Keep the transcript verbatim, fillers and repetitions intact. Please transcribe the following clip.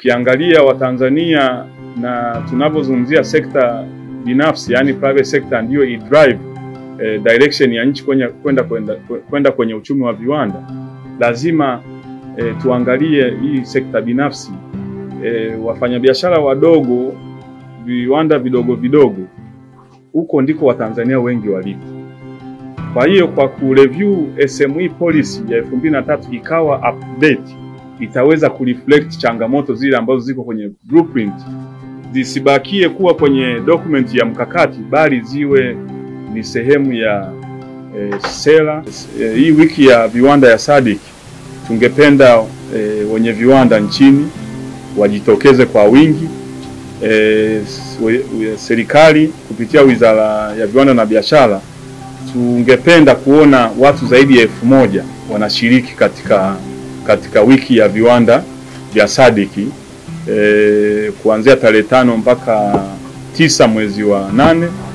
Ukiangalia Watanzania na tunapozungumzia sekta binafsi, yani private sector, ndio i drive eh, direction ya nchi kwenda kwenda kwenda kwenye uchumi wa viwanda, lazima eh, tuangalie hii sekta binafsi, eh, wafanyabiashara wadogo, viwanda vidogo vidogo, huko ndiko Watanzania wengi walipo. Kwa hiyo kwa kureview S M E policy ya elfu mbili na tatu ikawa update, itaweza kureflect changamoto zile ambazo ziko kwenye blueprint, zisibakie kuwa kwenye document ya mkakati, bali ziwe ni sehemu ya e, sera. E, hii wiki ya viwanda ya S A D C tungependa e, wenye viwanda nchini wajitokeze kwa wingi. E, serikali kupitia Wizara ya Viwanda na Biashara tungependa kuona watu zaidi ya elfu moja wanashiriki katika katika wiki ya viwanda vya S A D C e, kuanzia tarehe tano mpaka tisa mwezi wa nane.